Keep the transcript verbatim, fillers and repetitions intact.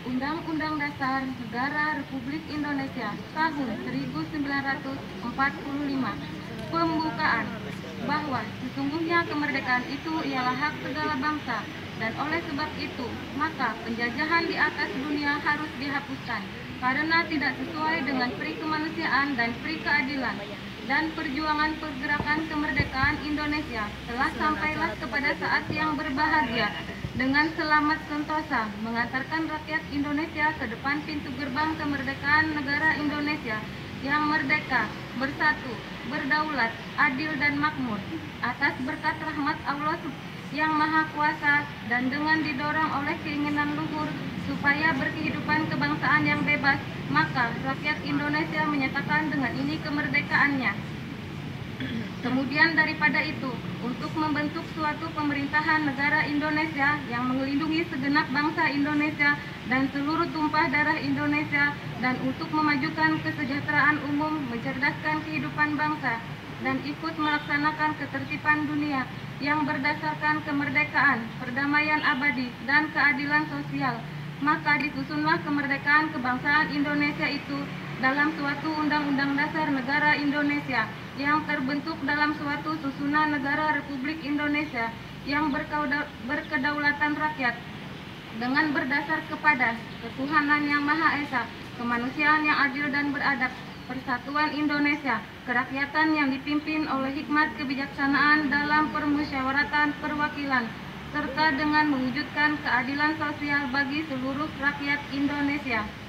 Undang-Undang Dasar Negara Republik Indonesia tahun seribu sembilan ratus empat puluh lima, pembukaan bahwa sesungguhnya kemerdekaan itu ialah hak segala bangsa, dan oleh sebab itu maka penjajahan di atas dunia harus dihapuskan karena tidak sesuai dengan pri kemanusiaan dan pri keadilan, dan perjuangan pergerakan kemerdekaan Indonesia telah sampailah kepada saat yang berbahagia dengan selamat sentosa mengantarkan rakyat Indonesia ke depan pintu gerbang kemerdekaan negara Indonesia yang merdeka, bersatu, berdaulat, adil dan makmur atas berkat rahmat Allah yang Maha Kuasa, dan dengan didorong oleh keinginan luhur supaya berkehidupan kebangsaan yang bebas, maka rakyat Indonesia menyatakan dengan ini kemerdekaannya. Kemudian daripada itu, untuk membentuk suatu pemerintahan negara Indonesia yang melindungi segenap bangsa Indonesia dan seluruh tumpah darah Indonesia, dan untuk memajukan kesejahteraan umum, mencerdaskan kehidupan bangsa, dan ikut melaksanakan ketertiban dunia yang berdasarkan kemerdekaan, perdamaian abadi, dan keadilan sosial, maka disusunlah kemerdekaan kebangsaan Indonesia itu dalam suatu Undang-Undang Dasar Negara Indonesia yang terbentuk dalam suatu susunan negara Republik Indonesia yang berkedaulatan rakyat dengan berdasar kepada ketuhanan yang Maha Esa, kemanusiaan yang adil dan beradab, persatuan Indonesia, kerakyatan yang dipimpin oleh hikmat kebijaksanaan dalam permusyawaratan perwakilan, serta dengan mewujudkan keadilan sosial bagi seluruh rakyat Indonesia.